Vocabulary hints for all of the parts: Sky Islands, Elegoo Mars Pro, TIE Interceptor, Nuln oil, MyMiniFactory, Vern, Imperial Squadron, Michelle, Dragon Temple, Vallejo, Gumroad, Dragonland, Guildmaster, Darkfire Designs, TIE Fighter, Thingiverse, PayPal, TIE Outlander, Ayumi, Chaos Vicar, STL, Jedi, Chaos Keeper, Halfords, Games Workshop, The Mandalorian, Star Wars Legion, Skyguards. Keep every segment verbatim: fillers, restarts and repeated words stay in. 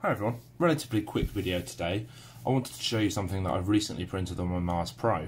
Hi everyone, relatively quick video today. I wanted to show you something that I've recently printed on my Mars Pro.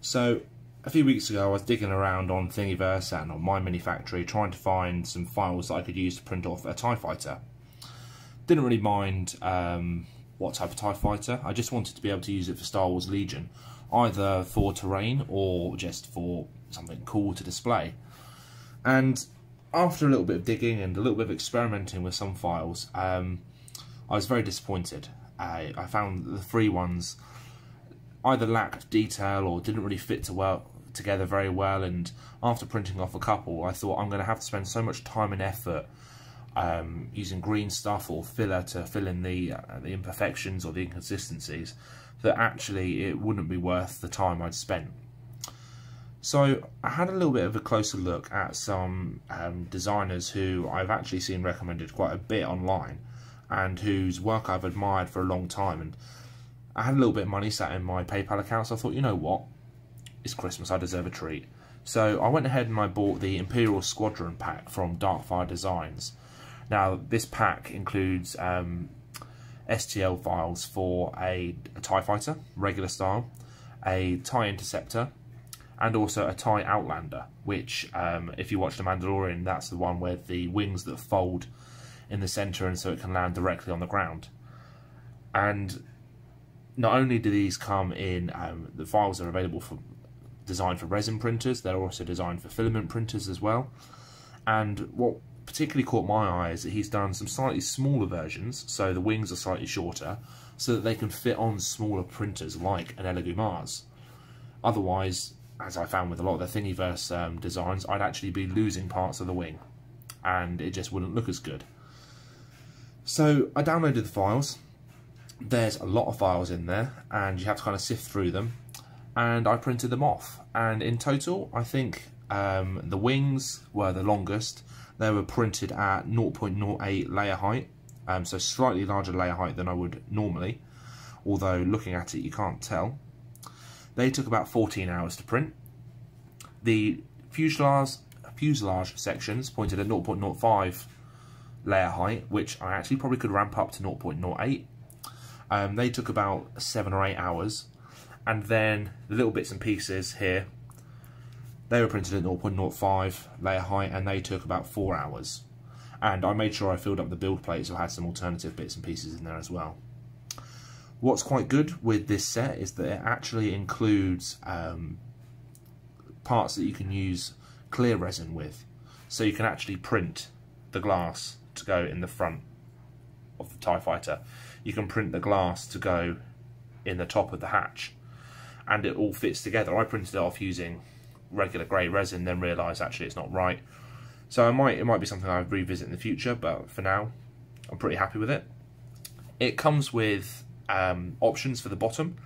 So a few weeks ago I was digging around on Thingiverse and on MyMiniFactory trying to find some files that I could use to print off a TIE Fighter. Didn't really mind um, what type of TIE Fighter, I just wanted to be able to use it for Star Wars Legion, either for terrain or just for something cool to display. And after a little bit of digging and a little bit of experimenting with some files, um, I was very disappointed. I, I found that the free ones either lacked detail or didn't really fit to well, together very well, and after printing off a couple I thought I'm going to have to spend so much time and effort um, using green stuff or filler to fill in the, uh, the imperfections or the inconsistencies that actually it wouldn't be worth the time I'd spent. So I had a little bit of a closer look at some um, designers who I've actually seen recommended quite a bit online, and whose work I've admired for a long time, and I had a little bit of money sat in my PayPal account, so I thought, you know what, it's Christmas, I deserve a treat. So I went ahead and I bought the Imperial Squadron pack from Darkfire Designs. Now this pack includes um, S T L files for a, a TIE Fighter, regular style, a TIE Interceptor, and also a TIE Outlander, which um, if you watch The Mandalorian, that's the one with the wings that fold in the centre and so it can land directly on the ground. And not only do these come in, um, the files are available for designed for resin printers, they're also designed for filament printers as well. And what particularly caught my eye is that he's done some slightly smaller versions, so the wings are slightly shorter, so that they can fit on smaller printers like an Elegoo Mars. Otherwise, as I found with a lot of the Thingiverse um, designs, I'd actually be losing parts of the wing and it just wouldn't look as good. So I downloaded the files. There's a lot of files in there and you have to kind of sift through them, and I printed them off, and in total I think um, the wings were the longest. They were printed at zero point zero eight layer height, um, so slightly larger layer height than I would normally, although looking at it you can't tell. They took about fourteen hours to print. The fuselage, fuselage sections pointed at zero point zero five layer height, which I actually probably could ramp up to zero point zero eight. Um, they took about seven or eight hours, and then the little bits and pieces here, they were printed at zero point zero five layer height, and they took about four hours. And I made sure I filled up the build plate, so I had some alternative bits and pieces in there as well. What's quite good with this set is that it actually includes um, parts that you can use clear resin with, so you can actually print the glass to go in the front of the TIE Fighter. You can print the glass to go in the top of the hatch, and it all fits together. I printed it off using regular grey resin, then realised actually it's not right. So I might, it might be something I revisit in the future, but for now I'm pretty happy with it. It comes with um, options for the bottom.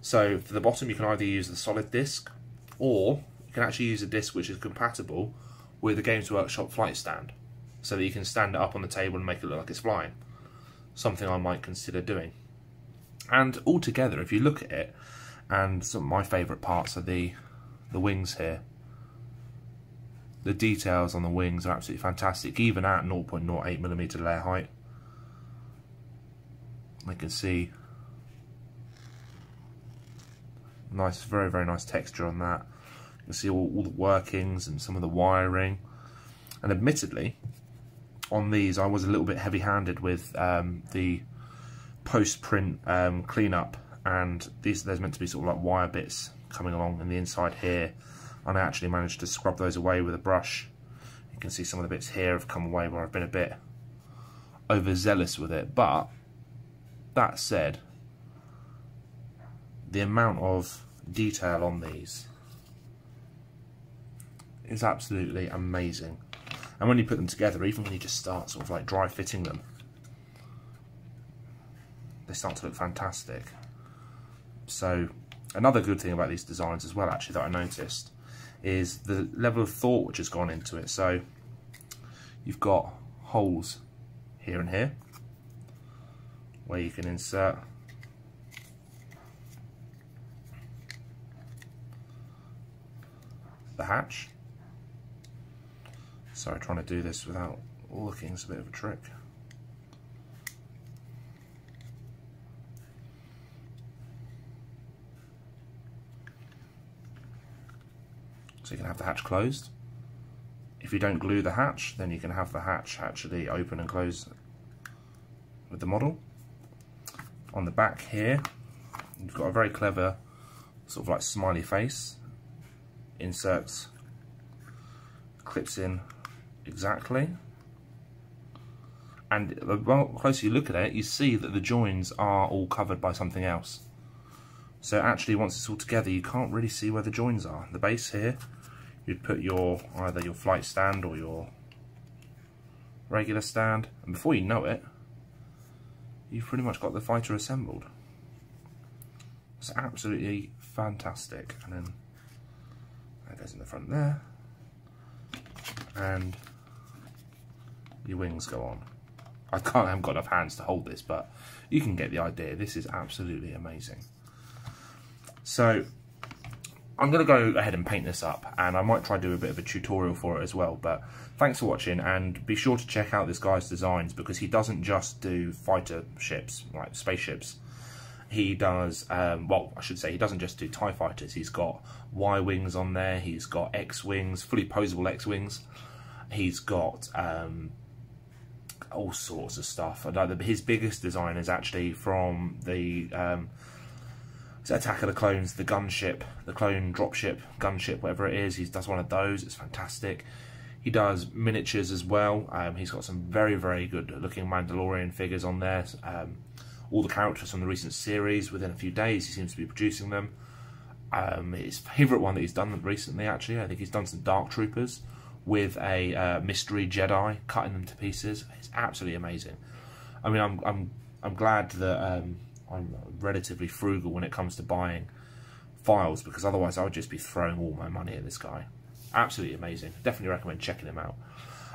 So for the bottom you can either use the solid disc, or you can actually use a disc which is compatible with the Games Workshop flight stand, so that you can stand it up on the table and make it look like it's flying. Something I might consider doing. And altogether, if you look at it, and some of my favourite parts are the, the wings here. The details on the wings are absolutely fantastic, even at zero point zero eight millimeter layer height. I can see nice, very, very nice texture on that. You can see all, all the workings and some of the wiring. And admittedly, on these I was a little bit heavy-handed with um, the post-print um, cleanup, and these there's meant to be sort of like wire bits coming along in the inside here, and I actually managed to scrub those away with a brush. You can see some of the bits here have come away where I've been a bit overzealous with it, but that said, the amount of detail on these is absolutely amazing. And when you put them together, even when you just start sort of like dry fitting them, they start to look fantastic. So another good thing about these designs as well, actually, that I noticed is the level of thought which has gone into it. So you've got holes here and here where you can insert the hatch. Sorry, trying to do this without looking is a bit of a trick. so you can have the hatch closed. If you don't glue the hatch, then you can have the hatch actually open and close with the model. On the back here, you've got a very clever sort of like smiley face. Inserts, clips in exactly. And the closer you look at it, you see that the joins are all covered by something else. So actually, once it's all together, you can't really see where the joins are. The base here, you'd put your either your flight stand or your regular stand, and before you know it, you've pretty much got the fighter assembled. It's absolutely fantastic. And then that goes in the front there, and your wings go on. I can't, I haven't got enough hands to hold this, but you can get the idea. This is absolutely amazing. So I'm going to go ahead and paint this up, and I might try to do a bit of a tutorial for it as well. But thanks for watching, and be sure to check out this guy's designs, because he doesn't just do fighter ships, like spaceships. He does, um, well, I should say, he doesn't just do TIE fighters. He's got Y-wings on there. He's got X-wings, fully posable X-wings. He's got um, all sorts of stuff. I know his biggest design is actually from the... Um, So Attack of the Clones, the gunship, the clone dropship, gunship, whatever it is. He does one of those. It's fantastic. He does miniatures as well. Um, he's got some very, very good looking Mandalorian figures on there. Um, all the characters from the recent series, within a few days, he seems to be producing them. Um, his favourite one that he's done recently, actually, I think he's done some Dark Troopers with a uh, mystery Jedi, cutting them to pieces. It's absolutely amazing. I mean, I'm, I'm, I'm glad that... Um, I'm relatively frugal when it comes to buying files, because otherwise I would just be throwing all my money at this guy. Absolutely amazing. Definitely recommend checking him out.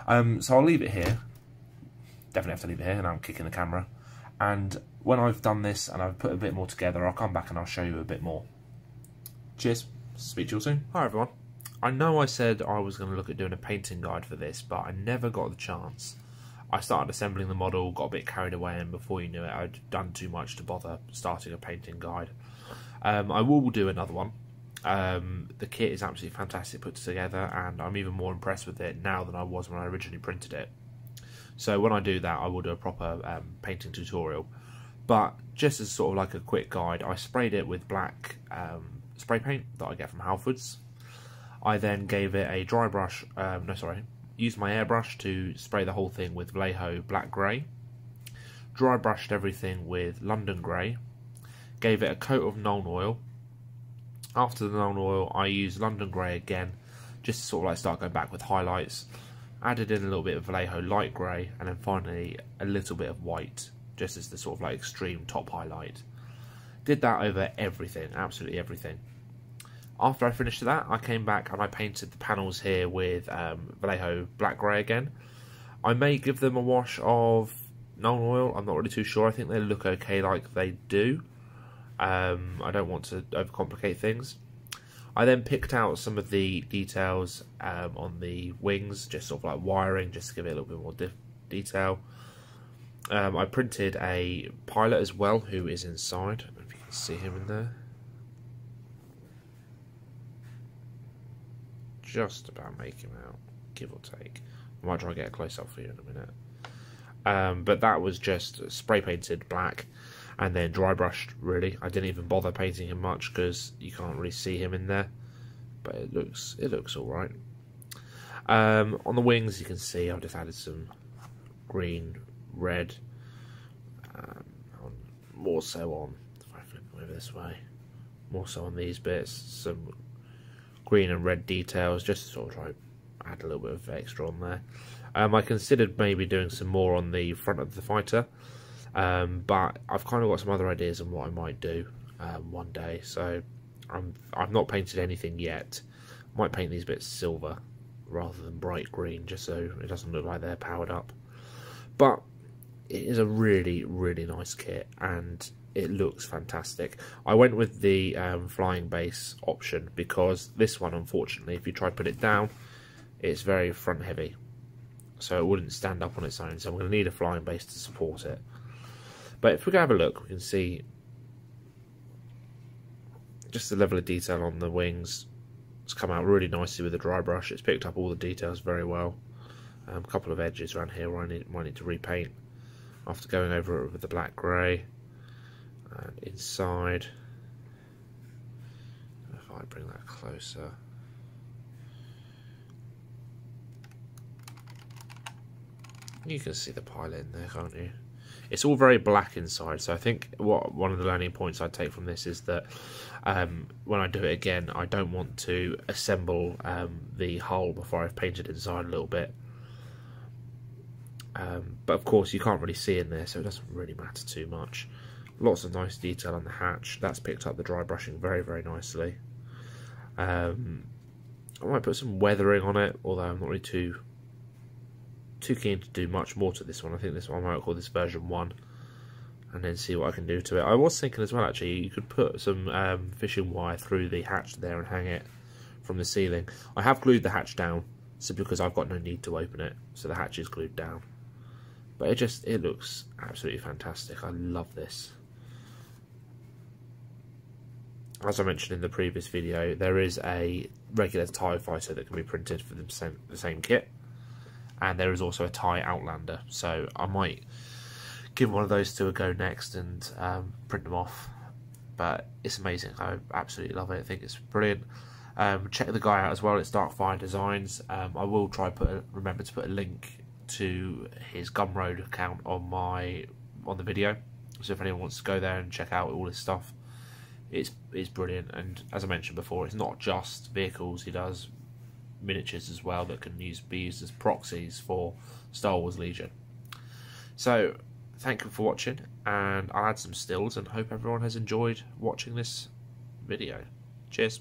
Um, so I'll leave it here. Definitely have to leave it here, and I'm kicking the camera. And when I've done this and I've put a bit more together, I'll come back and I'll show you a bit more. Cheers. Speak to you all soon. Hi everyone. I know I said I was going to look at doing a painting guide for this, but I never got the chance. I started assembling the model, got a bit carried away, and before you knew it, I'd done too much to bother starting a painting guide. Um, I will do another one. Um, the kit is absolutely fantastic put together, and I'm even more impressed with it now than I was when I originally printed it. So when I do that, I will do a proper um, painting tutorial. But just as sort of like a quick guide, I sprayed it with black um, spray paint that I get from Halfords. I then gave it a dry brush, um, no sorry, used my airbrush to spray the whole thing with Vallejo black grey, dry brushed everything with London grey, gave it a coat of Nuln oil. After the Nuln oil, I used London grey again, just to sort of like start going back with highlights, added in a little bit of Vallejo light grey, and then finally a little bit of white, just as the sort of like extreme top highlight. Did that over everything, absolutely everything. After I finished that, I came back and I painted the panels here with um, Vallejo black grey again. I may give them a wash of Nuln oil, I'm not really too sure. I think they look okay like they do. Um, I don't want to overcomplicate things. I then picked out some of the details um, on the wings, just sort of like wiring, just to give it a little bit more de detail. Um, I printed a pilot as well, who is inside. I don't know if you can see him in there. Just about make him out, give or take. I might try and get a close-up for you in a minute. Um, but that was just spray-painted black and then dry-brushed, really. I didn't even bother painting him much because you can't really see him in there. But it looks it looks all right. Um, on the wings, you can see I've just added some green, red, um, on, more so on, if I flip over this way, more so on these bits, some green and red details, just to sort of try to add a little bit of extra on there. Um, I considered maybe doing some more on the front of the fighter, um, but I've kind of got some other ideas on what I might do um, one day. So I'm, I've not painted anything yet. I might paint these bits silver rather than bright green, just so it doesn't look like they're powered up. But it is a really, really nice kit, and it looks fantastic. I went with the um, flying base option because this one, unfortunately, if you try to put it down, it's very front heavy, so it wouldn't stand up on its own, so I'm going to need a flying base to support it. But if we go have a look, we can see just the level of detail on the wings, It's come out really nicely with a dry brush. It's picked up all the details very well. Um, a couple of edges around here where I need, might need to repaint after going over it with the black grey. And inside, if I bring that closer, you can see the pilot in there, can't you? It's all very black inside, so I think what one of the learning points I take from this is that um, when I do it again, I don't want to assemble um, the hull before I've painted inside a little bit. Um, but of course you can't really see in there, so it doesn't really matter too much. Lots of nice detail on the hatch. That's picked up the dry brushing very, very nicely. Um, I might put some weathering on it, although I'm not really too... too keen to do much more to this one. I think this one I might call this version one, and then see what I can do to it. I was thinking as well, actually, you could put some um, fishing wire through the hatch there and hang it from the ceiling. I have glued the hatch down simply because I've got no need to open it, so the hatch is glued down. But it just it looks absolutely fantastic. I love this. As I mentioned in the previous video, there is a regular TIE fighter that can be printed for the same, the same kit. And there is also a TIE Outlander, so I might give one of those two a go next and um, print them off. But it's amazing. I absolutely love it. I think it's brilliant. Um, check the guy out as well. It's Darkfire Designs. Um, I will try put a, remember to put a link to his Gumroad account on my on the video. So if anyone wants to go there and check out all his stuff, it's it's brilliant. And as I mentioned before, it's not just vehicles he does. Miniatures as well that can use, be used as proxies for Star Wars Legion. So thank you for watching, and I'll add some stills and hope everyone has enjoyed watching this video. Cheers.